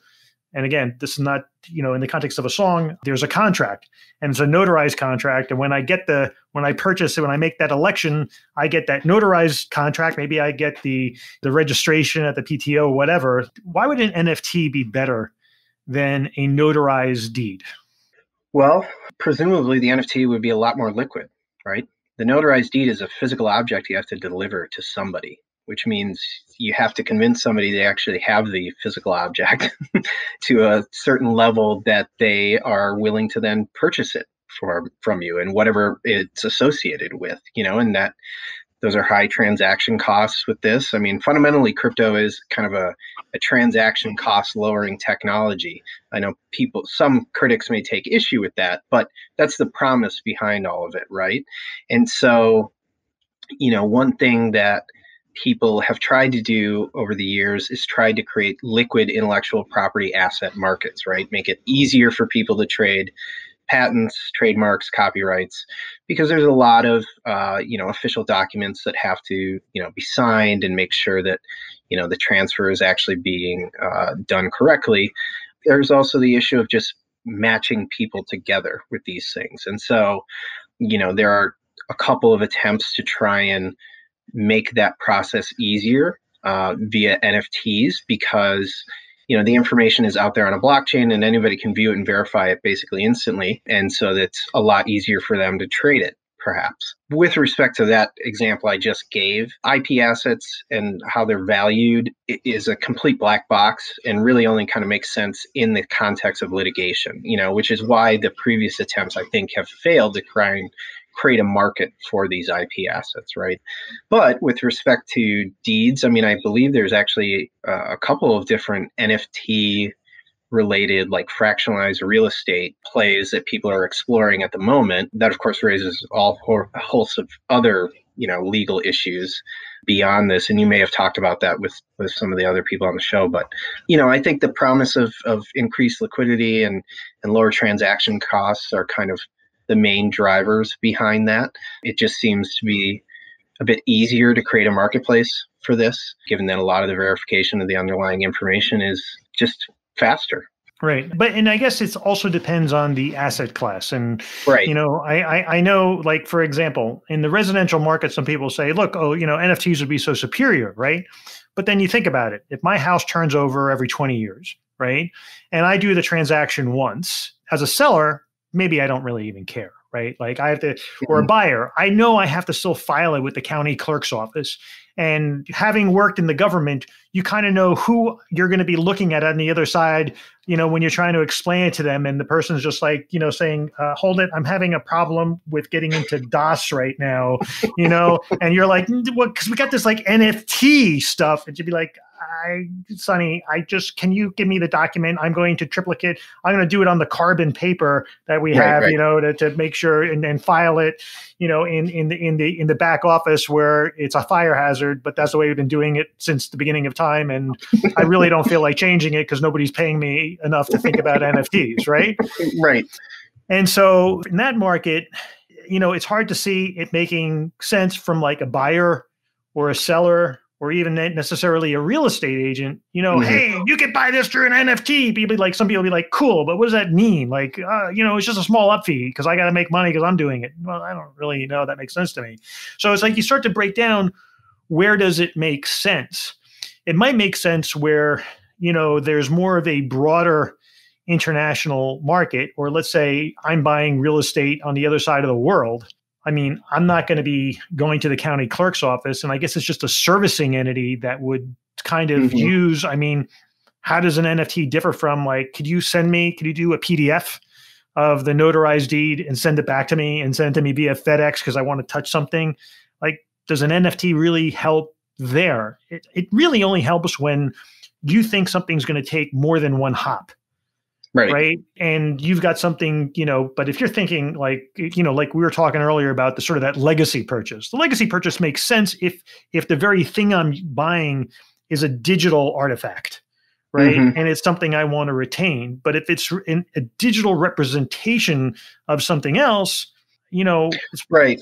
And again, this is not, you know, in the context of a song, there's a contract and it's a notarized contract. And when I get the, when I purchase it, when I make that election, I get that notarized contract. Maybe I get the, the registration at the P T O, whatever. Why would an N F T be better than a notarized deed? Well, presumably the N F T would be a lot more liquid, right? The notarized deed is a physical object you have to deliver to somebody, which means you have to convince somebody they actually have the physical object to a certain level that they are willing to then purchase it for, from you and whatever it's associated with, you know, and that those are high transaction costs with this. I mean, fundamentally, crypto is kind of a, a transaction cost lowering technology. I know people, some critics may take issue with that, but that's the promise behind all of it, right? And so, you know, one thing that people have tried to do over the years is tried to create liquid intellectual property asset markets, right? Make it easier for people to trade patents, trademarks, copyrights, because there's a lot of, uh, you know, official documents that have to, you know, be signed and make sure that, you know, the transfer is actually being uh, done correctly. There's also the issue of just matching people together with these things. And so, you know, there are a couple of attempts to try and make that process easier uh, via N F Ts, because, you know, the information is out there on a blockchain and anybody can view it and verify it basically instantly. And so that's a lot easier for them to trade it, perhaps. With respect to that example I just gave, I P assets and how they're valued is a complete black box and really only kind of makes sense in the context of litigation, you know, which is why the previous attempts, I think, have failed to try and create a market for these I P assets, right? But with respect to deeds, I mean, I believe there's actually a couple of different N F T related, like fractionalized real estate plays that people are exploring at the moment. That, of course, raises all ho- a host of other, you know, legal issues beyond this. And you may have talked about that with, with some of the other people on the show. But, you know, I think the promise of, of increased liquidity and, and lower transaction costs are kind of the main drivers behind that. It just seems to be a bit easier to create a marketplace for this, given that a lot of the verification of the underlying information is just faster. Right. But, and I guess it's also depends on the asset class. And, right. you know, I, I, I know, like, for example, in the residential market, some people say, look, oh, you know, N F Ts would be so superior, right? But then you think about it. If my house turns over every twenty years, right, and I do the transaction once, as a seller, maybe I don't really even care, right? Like I have to, or a buyer, I know I have to still file it with the county clerk's office. And having worked in the government, you kind of know who you're going to be looking at on the other side, you know, when you're trying to explain it to them. And the person's just like, you know, saying, uh, hold it, I'm having a problem with getting into DOS right now, you know, and you're like, well, because we got this like N F T stuff. And you'd be like, I, Sonny, I just, can you give me the document? I'm going to triplicate. I'm going to do it on the carbon paper that we right, have, right. you know, to, to make sure and, and file it, you know, in, in the, in the, in the back office where it's a fire hazard, but that's the way we've been doing it since the beginning of time. And I really don't feel like changing it because nobody's paying me enough to think about N F Ts. Right. Right. And so in that market, you know, it's hard to see it making sense from like a buyer or a seller or even necessarily a real estate agent, you know, mm-hmm. hey, you could buy this through an N F T. People like, some people be like, cool, but what does that mean? Like, uh, you know, it's just a small up fee because I got to make money because I'm doing it. Well, I don't really know that makes sense to me. So it's like you start to break down, where does it make sense? It might make sense where, you know, there's more of a broader international market, or let's say I'm buying real estate on the other side of the world. I mean, I'm not going to be going to the county clerk's office, and I guess it's just a servicing entity that would kind of mm-hmm. use, I mean, how does an N F T differ from like, could you send me, could you do a P D F of the notarized deed and send it back to me and send it to me via FedEx because I want to touch something? Like, does an N F T really help there? It, it really only helps when you think something's going to take more than one hop. Right. right. And you've got something, you know, but if you're thinking like, you know, like we were talking earlier about the sort of that legacy purchase, the legacy purchase makes sense if, if the very thing I'm buying is a digital artifact, right? Mm-hmm. And it's something I want to retain. But if it's in a digital representation of something else, you know. It's- right.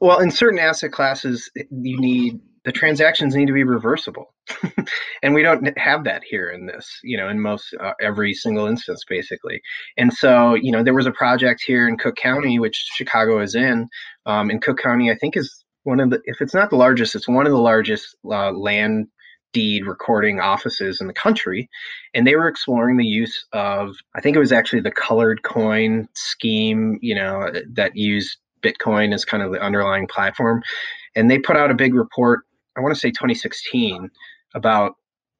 Well, in certain asset classes, you need, the transactions need to be reversible. And we don't have that here in this, you know, in most uh, every single instance, basically. And so, you know, there was a project here in Cook County, which Chicago is in. Um, and Cook County, I think, is one of the, if it's not the largest, it's one of the largest uh, land deed recording offices in the country. And they were exploring the use of, I think it was actually the colored coin scheme, you know, that used Bitcoin as kind of the underlying platform. And they put out a big report, I want to say twenty sixteen, about,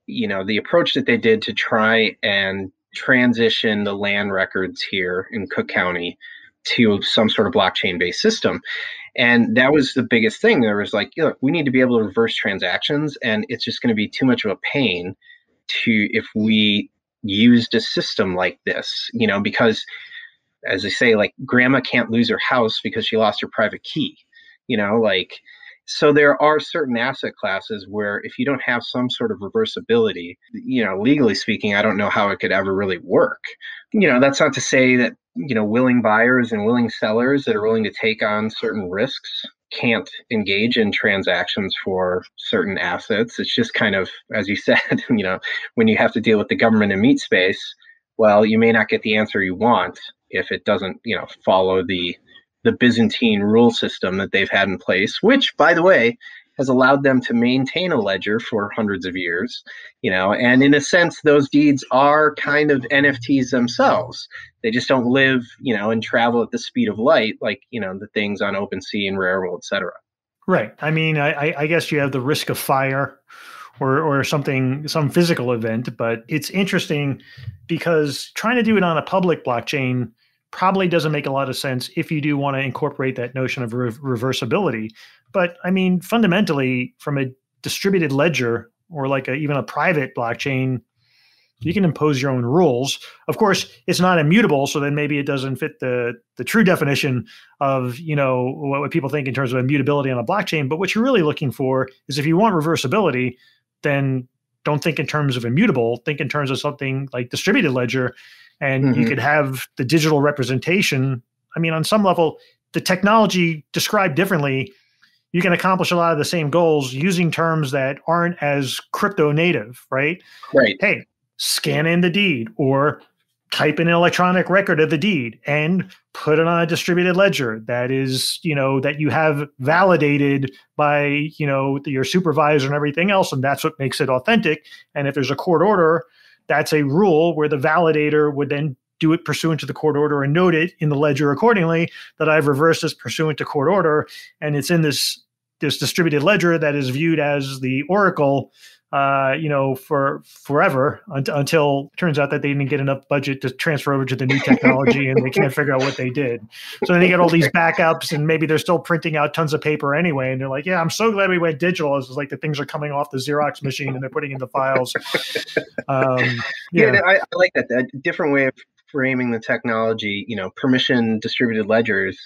you know, the approach that they did to try and transition the land records here in Cook County to some sort of blockchain-based system. And that was the biggest thing. There was like, look, we need to be able to reverse transactions, and it's just going to be too much of a pain to if we used a system like this, you know, because, as they say, like, grandma can't lose her house because she lost her private key, you know, like. So there are certain asset classes where if you don't have some sort of reversibility, you know, legally speaking, I don't know how it could ever really work. You know, that's not to say that you know, willing buyers and willing sellers that are willing to take on certain risks can't engage in transactions for certain assets. It's just kind of, as you said, you know, when you have to deal with the government in meat space, well, you may not get the answer you want if it doesn't, you know, follow the the Byzantine rule system that they've had in place, which, by the way, has allowed them to maintain a ledger for hundreds of years, you know, and in a sense, those deeds are kind of N F Ts themselves. They just don't live, you know, and travel at the speed of light, like, you know, the things on OpenSea and Rarible, et cetera. Right. I mean, I, I guess you have the risk of fire or or something, some physical event, but it's interesting because trying to do it on a public blockchain probably doesn't make a lot of sense if you do want to incorporate that notion of re- reversibility. But I mean, fundamentally, from a distributed ledger or like a, even a private blockchain, you can impose your own rules. Of course, it's not immutable, so then maybe it doesn't fit the the true definition of, you know, what people think in terms of immutability on a blockchain. But what you're really looking for is, if you want reversibility, then don't think in terms of immutable. Think in terms of something like distributed ledger. And mm-hmm. you could have the digital representation. I mean, on some level, the technology described differently, you can accomplish a lot of the same goals using terms that aren't as crypto native, right? Right. Hey, scan in the deed or type in an electronic record of the deed and put it on a distributed ledger that is, you know, that you have validated by, you know, your supervisor and everything else. And that's what makes it authentic. And if there's a court order, that's a rule where the validator would then do it pursuant to the court order and note it in the ledger accordingly that I've reversed this pursuant to court order. And it's in this, this distributed ledger that is viewed as the oracle, uh, you know, for forever un- until it turns out that they didn't get enough budget to transfer over to the new technology and they can't figure out what they did. So then they get all these backups and maybe they're still printing out tons of paper anyway. And they're like, yeah, I'm so glad we went digital. It's like the things are coming off the Xerox machine and they're putting in the files. Um, yeah, yeah no, I, I like that. That different way of framing the technology, you know, permission distributed ledgers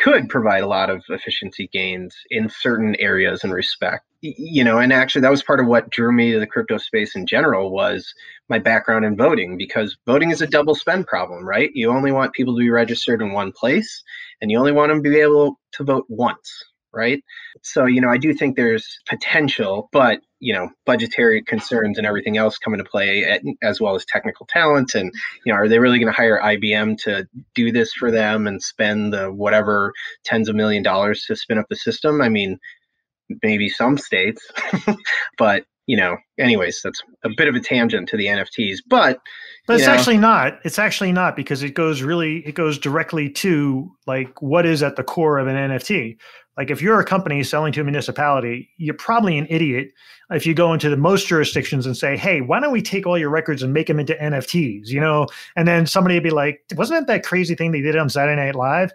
could provide a lot of efficiency gains in certain areas and respect, you know, and actually that was part of what drew me to the crypto space in general was my background in voting, because voting is a double spend problem, right? You only want people to be registered in one place and you only want them to be able to vote once, right? So, you know, I do think there's potential, but, you know, budgetary concerns and everything else come into play at, as well as technical talent. And, you know, are they really going to hire I B M to do this for them and spend the whatever tens of million dollars to spin up the system? I mean, maybe some states, but, you know, anyways, that's a bit of a tangent to the N F Ts, but. But it's know. actually not, it's actually not because it goes really, it goes directly to like what is at the core of an N F T. Like if you're a company selling to a municipality, you're probably an idiot if you go into the most jurisdictions and say, hey, why don't we take all your records and make them into N F Ts, you know? And then somebody would be like, wasn't that that crazy thing they did on Saturday Night Live?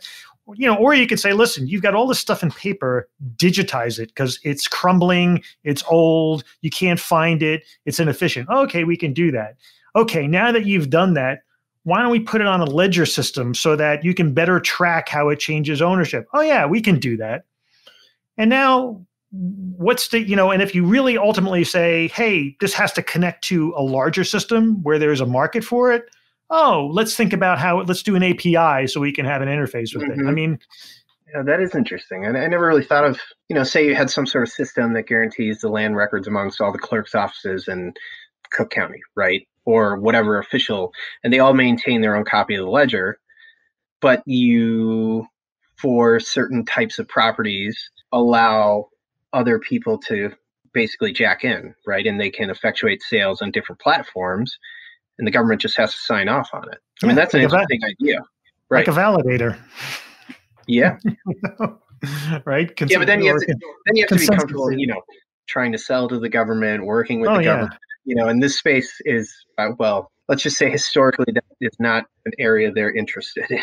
You know, or you could say, listen, you've got all this stuff in paper, digitize it because it's crumbling, it's old, you can't find it, it's inefficient. Okay, we can do that. Okay, now that you've done that, why don't we put it on a ledger system so that you can better track how it changes ownership? Oh yeah, we can do that. And now what's the, you know, and if you really ultimately say, hey, this has to connect to a larger system where there's a market for it. Oh, let's think about how, let's do an A P I so we can have an interface with mm-hmm. it. I mean. Yeah, that is interesting. And I, I never really thought of, you know, say you had some sort of system that guarantees the land records amongst all the clerk's offices in Cook County, right? Or whatever official, and they all maintain their own copy of the ledger, but you, for certain types of properties, allow other people to basically jack in, right? And they can effectuate sales on different platforms and the government just has to sign off on it. I yeah, mean, that's an like interesting va- idea, right? Like a validator. Yeah. Right? Consum- yeah, but then you have to, then you have to be comfortable, you know, trying to sell to the government, working with oh, the government, yeah. You know, and this space is, uh, well, let's just say historically that is not an area they're interested in.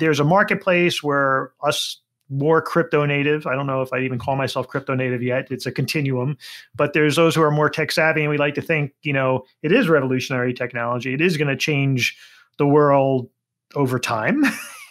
There's a marketplace where us more crypto native. I don't know if I even call myself crypto native yet. It's a continuum, but there's those who are more tech savvy and we like to think, you know, it is revolutionary technology. It is going to change the world over time,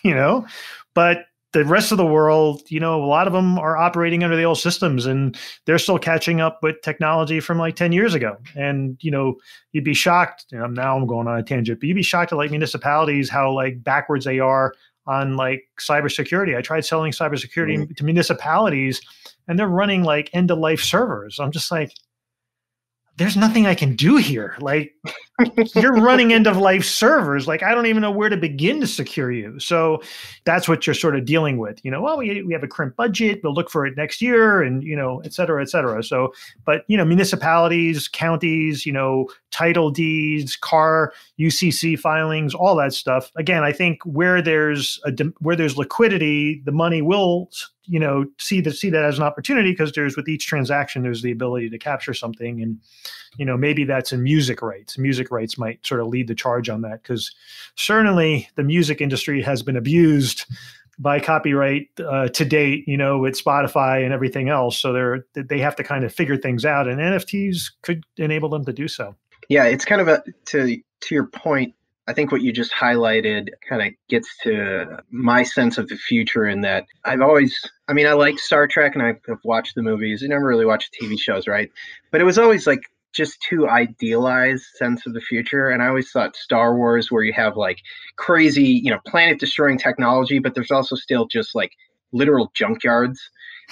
you know, but the rest of the world, you know, a lot of them are operating under the old systems and they're still catching up with technology from like ten years ago. And, you know, you'd be shocked. And I'm, now I'm going on a tangent, but you'd be shocked at like municipalities, how like backwards they are on like cybersecurity. I tried selling cybersecurity mm-hmm. to municipalities and they're running like end of life servers. I'm just like, there's nothing I can do here. Like you're running end of life servers. Like, I don't even know where to begin to secure you. So that's what you're sort of dealing with, you know, well, we, we have a crimp budget, we'll look for it next year and, you know, et cetera, et cetera. So, but you know, municipalities, counties, you know, title deeds, car, U C C filings, all that stuff. Again, I think where there's a, where there's liquidity, the money will, you know, see that, see that as an opportunity, because there's with each transaction, there's the ability to capture something. And, you know, maybe that's in music rights. Music rights might sort of lead the charge on that, because certainly the music industry has been abused by copyright uh, to date, you know, with Spotify and everything else. So they're, they have to kind of figure things out, and N F Ts could enable them to do so. Yeah. It's kind of a, to, to your point, I think what you just highlighted kind of gets to my sense of the future, in that I've always, I mean, I like Star Trek and I've watched the movies. I never really watched T V shows, right? But it was always like just too idealized sense of the future. And I always thought Star Wars, where you have like crazy, you know, planet destroying technology, but there's also still just like literal junkyards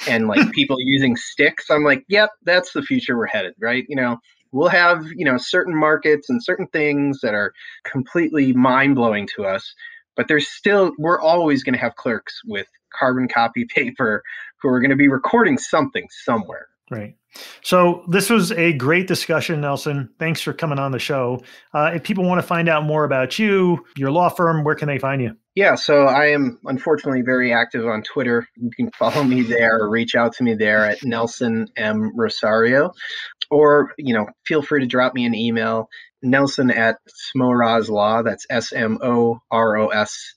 and like people using sticks. I'm like, yep, that's the future we're headed, right? You know, we'll have, you know, certain markets and certain things that are completely mind-blowing to us, but there's still, we're always going to have clerks with carbon copy paper who are going to be recording something somewhere. Right. So this was a great discussion, Nelson. Thanks for coming on the show. Uh, if people want to find out more about you, your law firm, where can they find you? Yeah, so I am unfortunately very active on Twitter. You can follow me there or reach out to me there at Nelson M. Rosario. Or, you know, feel free to drop me an email, Nelson at Smoros Law. That's S M O R O S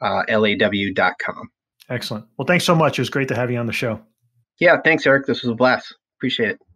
L A W dot com. Excellent. Well, thanks so much. It was great to have you on the show. Yeah, thanks, Eric. This was a blast. Appreciate it.